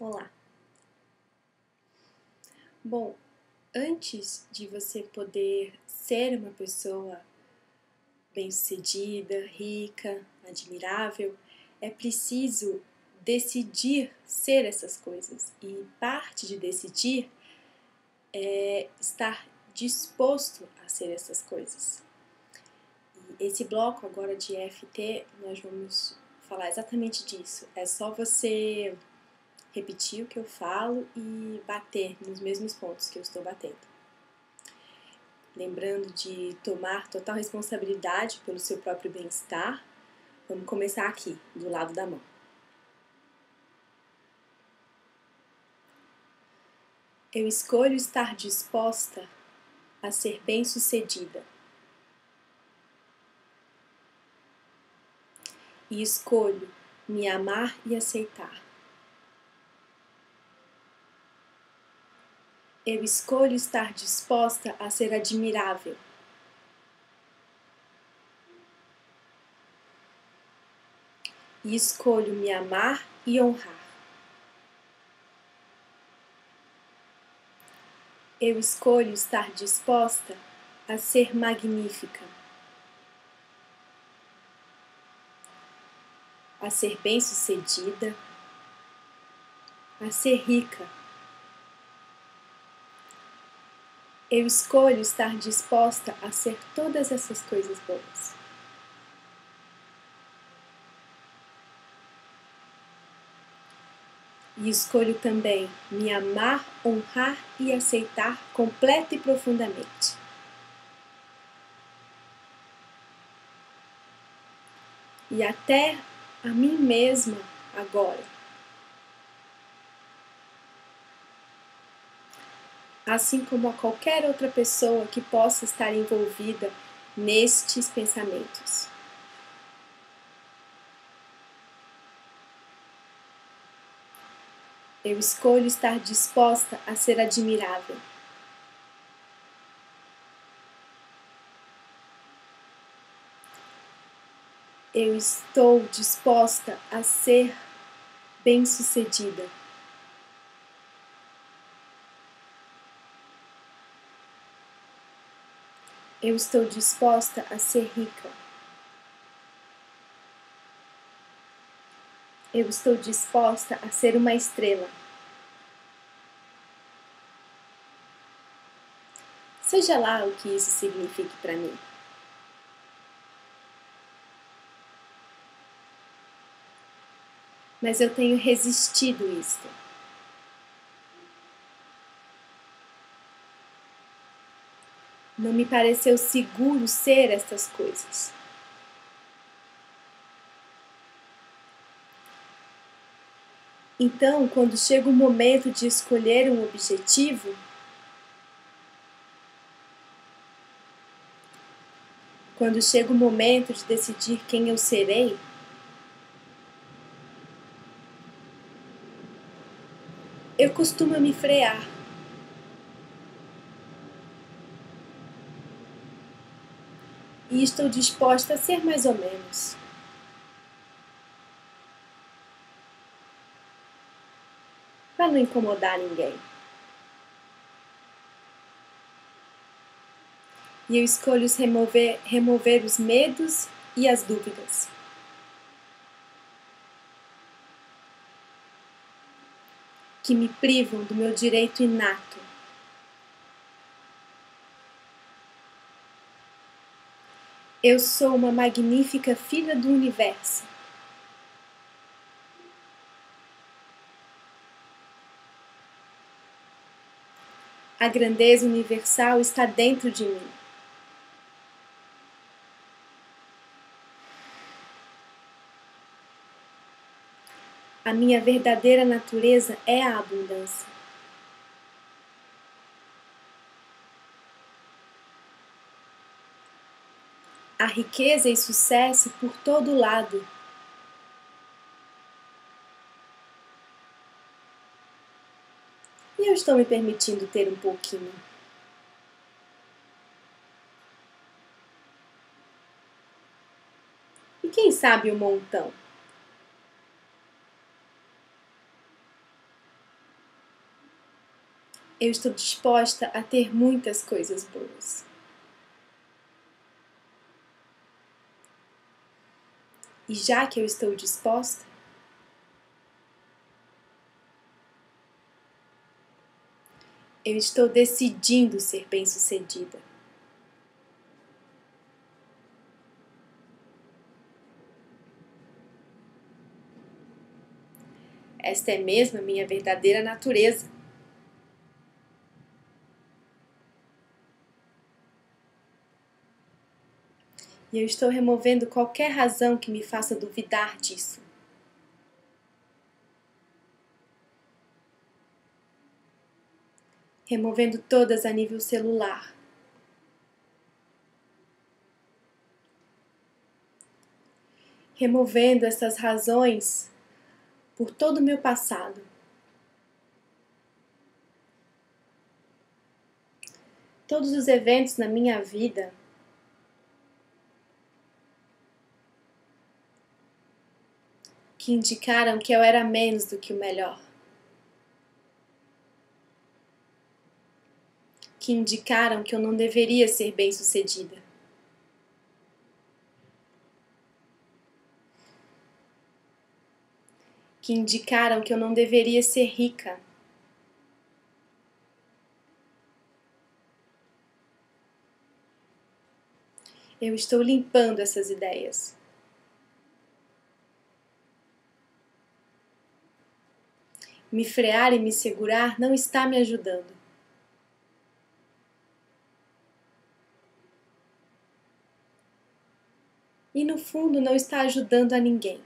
Olá! Bom, antes de você poder ser uma pessoa bem-sucedida, rica, admirável, é preciso decidir ser essas coisas. E parte de decidir é estar disposto a ser essas coisas. E esse bloco agora de EFT, nós vamos falar exatamente disso. É só você repetir o que eu falo e bater nos mesmos pontos que eu estou batendo. Lembrando de tomar total responsabilidade pelo seu próprio bem-estar. Vamos começar aqui, do lado da mão. Eu escolho estar disposta a ser bem-sucedida. E escolho me amar e aceitar. Eu escolho estar disposta a ser admirável. E escolho me amar e honrar. Eu escolho estar disposta a ser magnífica. A ser bem-sucedida. A ser rica. Eu escolho estar disposta a ser todas essas coisas boas. E escolho também me amar, honrar e aceitar completa e profundamente. E até a mim mesma agora. Assim como a qualquer outra pessoa que possa estar envolvida nestes pensamentos. Eu escolho estar disposta a ser admirável. Eu estou disposta a ser bem-sucedida. Eu estou disposta a ser rica. Eu estou disposta a ser uma estrela. Seja lá o que isso signifique para mim. Mas eu tenho resistido isto. Não me pareceu seguro ser estas coisas. Então, quando chega o momento de escolher um objetivo, quando chega o momento de decidir quem eu serei, eu costumo me frear. E estou disposta a ser mais ou menos. Para não incomodar ninguém. E eu escolho remover os medos e as dúvidas. Que me privam do meu direito inato. Eu sou uma magnífica filha do universo. A grandeza universal está dentro de mim. A minha verdadeira natureza é a abundância. Há riqueza e sucesso por todo lado. E eu estou me permitindo ter um pouquinho. E quem sabe um montão? eu estou disposta a ter muitas coisas boas. E já que eu estou disposta, eu estou decidindo ser bem-sucedida. Esta é mesmo a minha verdadeira natureza. E eu estou removendo qualquer razão que me faça duvidar disso. Removendo todas a nível celular. Removendo essas razões por todo o meu passado. Todos os eventos na minha vida que indicaram que eu era menos do que o melhor. Que indicaram que eu não deveria ser bem-sucedida. Que indicaram que eu não deveria ser rica. Eu estou limpando essas ideias. Me frear e me segurar não está me ajudando. E no fundo não está ajudando a ninguém.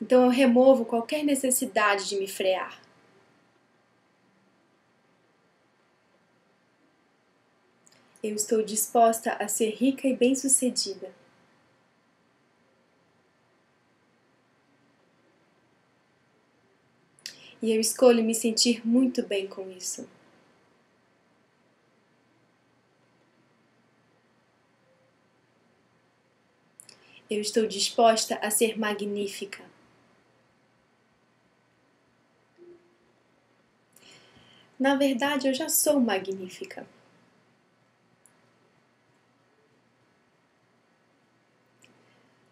Então eu removo qualquer necessidade de me frear. Eu estou disposta a ser rica e bem-sucedida. E eu escolho me sentir muito bem com isso. Eu estou disposta a ser magnífica. Na verdade, eu já sou magnífica.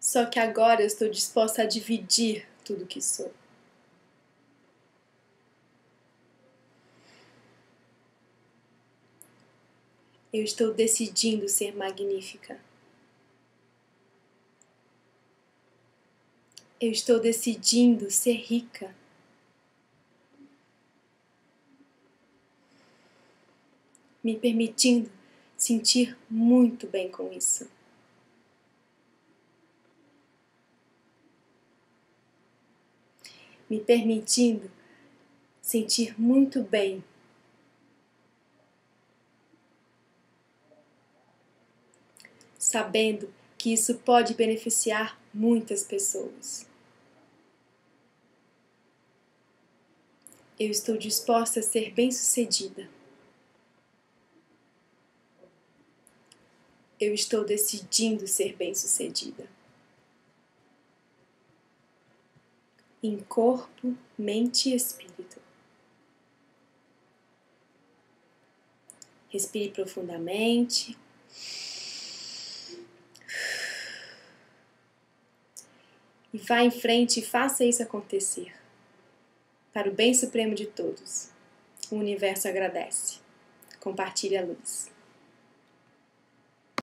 Só que agora eu estou disposta a dividir tudo que sou. Eu estou decidindo ser magnífica. Eu estou decidindo ser rica. Me permitindo sentir muito bem com isso. Me permitindo sentir muito bem. Sabendo que isso pode beneficiar muitas pessoas. Eu estou disposta a ser bem-sucedida. Eu estou decidindo ser bem-sucedida. Em corpo, mente e espírito. Respire profundamente. E vá em frente e faça isso acontecer. Para o bem supremo de todos. O universo agradece. Compartilhe a luz.